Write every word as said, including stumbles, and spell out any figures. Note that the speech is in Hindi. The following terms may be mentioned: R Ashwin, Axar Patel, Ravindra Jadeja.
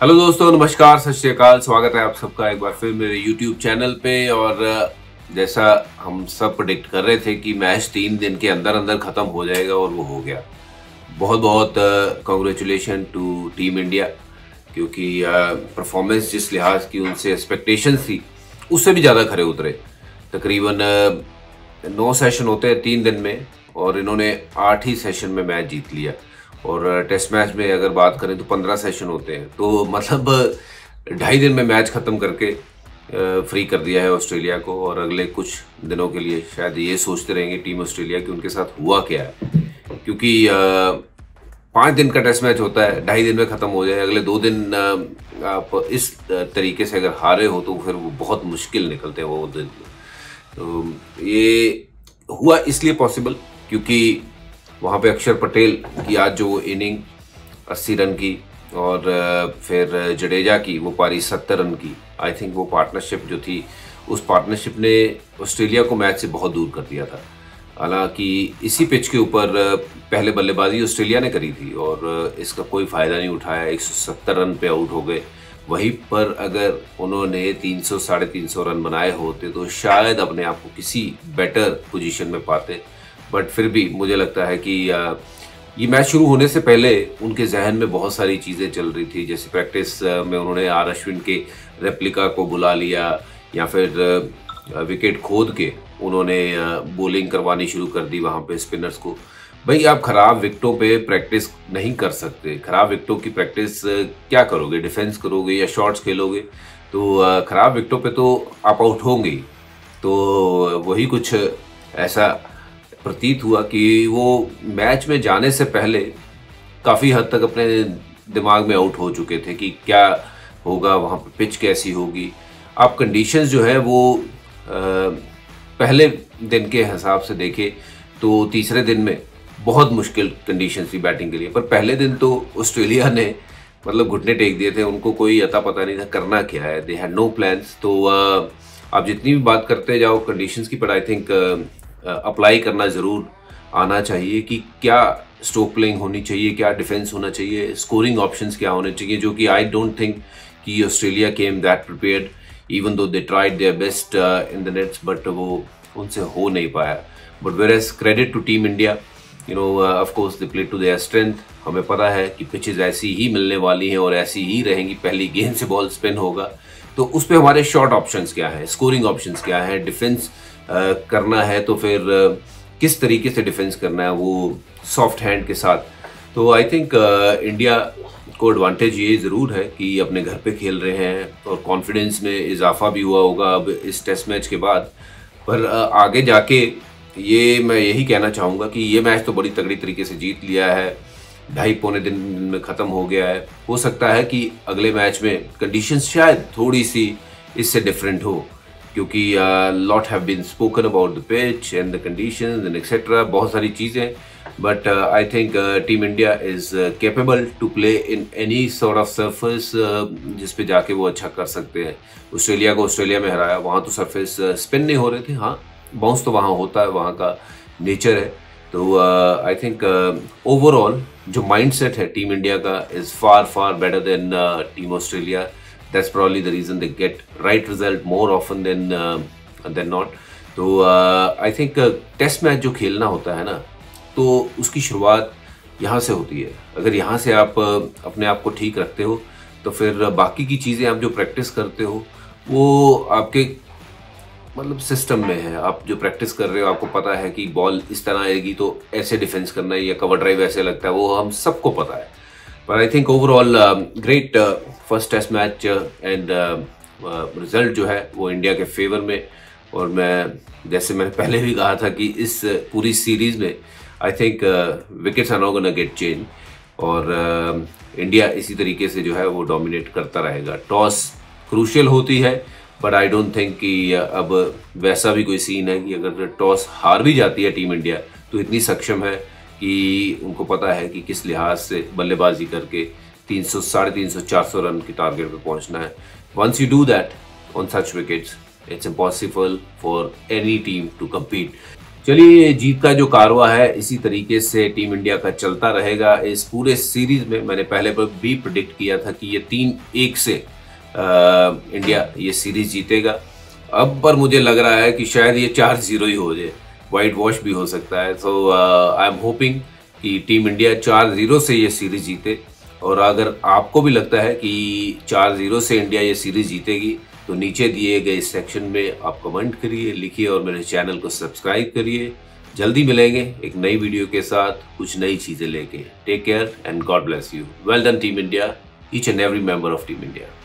हेलो दोस्तों, नमस्कार, सत श्री अकाल। स्वागत है आप सबका एक बार फिर मेरे यूट्यूब चैनल पे। और जैसा हम सब प्रेडिक्ट कर रहे थे कि मैच तीन दिन के अंदर अंदर ख़त्म हो जाएगा और वो हो गया। बहुत बहुत कॉन्ग्रेचुलेशन टू टीम इंडिया, क्योंकि परफॉर्मेंस जिस लिहाज की उनसे एक्सपेक्टेशन थी उससे भी ज़्यादा खरे उतरे। तकरीबन नौ सेशन होते हैं तीन दिन में और इन्होंने आठ ही सेशन में मैच जीत लिया। और टेस्ट मैच में अगर बात करें तो पंद्रह सेशन होते हैं, तो मतलब ढाई दिन में मैच ख़त्म करके फ्री कर दिया है ऑस्ट्रेलिया को। और अगले कुछ दिनों के लिए शायद ये सोचते रहेंगे टीम ऑस्ट्रेलिया कि उनके साथ हुआ क्या है, क्योंकि पाँच दिन का टेस्ट मैच होता है, ढाई दिन में ख़त्म हो जाए। अगले दो दिन आप इस तरीके से अगर हारे हो तो फिर वो बहुत मुश्किल निकलते हैं वो दिन। तो ये हुआ इसलिए पॉसिबल क्योंकि वहाँ पे अक्षर पटेल की आज जो इनिंग अस्सी रन की और फिर जडेजा की वो पारी सत्तर रन की, आई थिंक वो पार्टनरशिप जो थी उस पार्टनरशिप ने ऑस्ट्रेलिया को मैच से बहुत दूर कर दिया था। हालांकि इसी पिच के ऊपर पहले बल्लेबाजी ऑस्ट्रेलिया ने करी थी और इसका कोई फ़ायदा नहीं उठाया, एक सौ सत्तर रन पे आउट हो गए। वहीं पर अगर उन्होंने तीन सौ साढ़े तीन सौ रन बनाए होते तो शायद अपने आप को किसी बेटर पोजीशन में पाते। बट फिर भी मुझे लगता है कि ये मैच शुरू होने से पहले उनके जहन में बहुत सारी चीज़ें चल रही थी, जैसे प्रैक्टिस में उन्होंने आर अश्विन के रेप्लिका को बुला लिया या फिर विकेट खोद के उन्होंने बॉलिंग करवानी शुरू कर दी वहाँ पे स्पिनर्स को। भाई, आप ख़राब विकटों पे प्रैक्टिस नहीं कर सकते। ख़राब विकटों की प्रैक्टिस क्या करोगे? डिफेंस करोगे या शॉट्स खेलोगे? तो ख़राब विकटों पे तो आप आउट होंगे। तो वही कुछ ऐसा प्रतीत हुआ कि वो मैच में जाने से पहले काफ़ी हद तक अपने दिमाग में आउट हो चुके थे कि क्या होगा वहाँ पे, पिच कैसी होगी। आप कंडीशंस जो है वो आ, पहले दिन के हिसाब से देखें तो तीसरे दिन में बहुत मुश्किल कंडीशंस थी बैटिंग के लिए, पर पहले दिन तो ऑस्ट्रेलिया ने मतलब घुटने टेक दिए थे। उनको कोई अता पता नहीं था करना क्या है, दे हैड नो प्लान्स। तो आ, आप जितनी भी बात करते जाओ कंडीशंस की, पर आई थिंक अप्लाई करना ज़रूर आना चाहिए कि क्या स्ट्रोक प्लेइंग होनी चाहिए, क्या डिफेंस होना चाहिए, स्कोरिंग ऑप्शंस क्या होने चाहिए, जो कि आई डोंट थिंक कि Australia came that prepared. Even though they tried their best in the nets, but वो उनसे हो नहीं पाया। But whereas credit to team India, you know, of course they play to their strength. हमें पता है कि पिचेज ऐसी ही मिलने वाली हैं और ऐसी ही रहेंगी। पहली गेंद से बॉल स्पिन होगा तो उस पर हमारे शॉर्ट ऑप्शंस क्या हैं, स्कोरिंग ऑप्शंस क्या हैं, डिफेंस Uh, करना है तो फिर uh, किस तरीके से डिफेंस करना है वो सॉफ्ट हैंड के साथ। तो आई थिंक uh, इंडिया को एडवांटेज ये ज़रूर है कि अपने घर पे खेल रहे हैं और कॉन्फिडेंस में इजाफा भी हुआ होगा अब इस टेस्ट मैच के बाद। पर uh, आगे जाके ये मैं यही कहना चाहूँगा कि ये मैच तो बड़ी तगड़ी तरीके से जीत लिया है, ढाई पौने दिन में ख़त्म हो गया है। हो सकता है कि अगले मैच में कंडीशंस शायद थोड़ी सी इससे डिफरेंट हो, क्योंकि lot have been spoken about the pitch and the conditions and etcetera, बहुत सारी चीज़ें। But I think team India is capable to play in any sort of surface जिस पे जाके वो अच्छा कर सकते हैं। ऑस्ट्रेलिया को ऑस्ट्रेलिया में हराया, वहाँ तो सरफेस स्पिन uh, नहीं हो रहे थे। हाँ, बाउंस तो वहाँ होता है, वहाँ का नेचर है। तो आई थिंक ओवरऑल जो माइंड सेट है टीम इंडिया का is far far better than team Australia. That's probably the reason they get right result more often than uh, than not. तो आई थिंक टेस्ट मैच जो खेलना होता है ना, तो उसकी शुरुआत यहाँ से होती है। अगर यहाँ से आप uh, अपने आप को ठीक रखते हो तो फिर बाकी की चीज़ें आप जो प्रैक्टिस करते हो वो आपके मतलब सिस्टम में है। आप जो प्रैक्टिस कर रहे हो, आपको पता है कि बॉल इस तरह आएगी तो ऐसे डिफेंस करना है या कवर ड्राइव ऐसे लगता है, वो हम सबको पता है। पर I think overall great first test match and result जो है वो इंडिया के फेवर में। और मैं जैसे मैंने पहले भी कहा था कि इस पूरी सीरीज़ में I think wickets are not gonna get change और uh, इंडिया इसी तरीके से जो है वो डोमिनेट करता रहेगा। टॉस क्रूशियल होती है, बट आई डोंट थिंक कि अब वैसा भी कोई सीन है कि अगर टॉस हार भी जाती है टीम इंडिया तो इतनी सक्षम है कि उनको पता है कि किस लिहाज से बल्लेबाजी करके तीन सौ साढ़े तीन सौ चार सौ रन के टारगेट पे पहुंचना है। Once you do that on such wickets, it's impossible for any team to compete. चलिए, जीत का जो कारवा है इसी तरीके से टीम इंडिया का चलता रहेगा। इस पूरे सीरीज में मैंने पहले भी प्रेडिक्ट किया था कि ये तीन एक से आ, इंडिया ये सीरीज जीतेगा। अब पर मुझे लग रहा है कि शायद ये चार जीरो ही हो जाए, वाइट वॉश भी हो सकता है। सो आई एम होपिंग कि टीम इंडिया चार जीरो से ये सीरीज जीते। और अगर आपको भी लगता है कि चार जीरो से इंडिया ये सीरीज जीतेगी तो नीचे दिए गए सेक्शन में आप कमेंट करिए, लिखिए और मेरे चैनल को सब्सक्राइब करिए। जल्दी मिलेंगे एक नई वीडियो के साथ, कुछ नई चीज़ें लेके। Take care and God bless you. Well done team India, each and every member of team India.